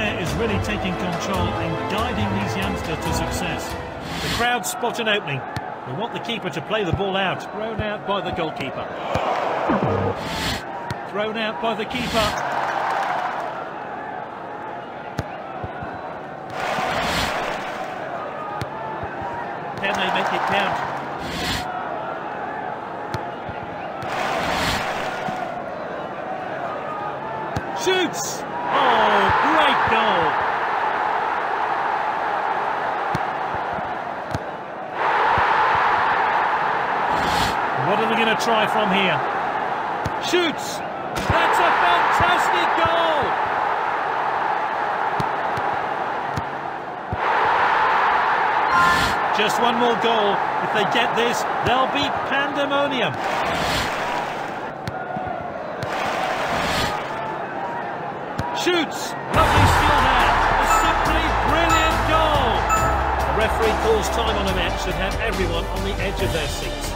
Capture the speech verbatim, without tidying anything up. Is really taking control and guiding these youngsters to success. The crowd spot an opening. They want the keeper to play the ball out. Thrown out by the goalkeeper. Thrown out by the keeper. Can they make it count? Shoots! Oh, great goal! What are they going to try from here? Shoots! That's a fantastic goal! Just one more goal. If they get this, there'll be pandemonium. Shoots! Lovely skill there. A simply brilliant goal. The referee calls time on a match that had everyone on the edge of their seats.